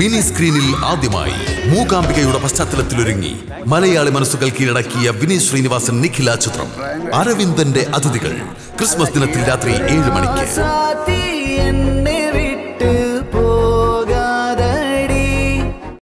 Mini screenil ആദ്യമായി മൂകാംബികയുടെ പശ്ചാത്തലത്തിലൊരുങ്ങി മലയാളി മനസ്സുകൾ കീഴടക്കിയ വിനീത് ശ്രീനിവാസൻ നിഖില ചിത്രം അരവിന്ദന്റെ അതിഥികൾ ക്രിസ്മസ് ദിനത്തിൽ രാത്രി 7 മണിക്ക്.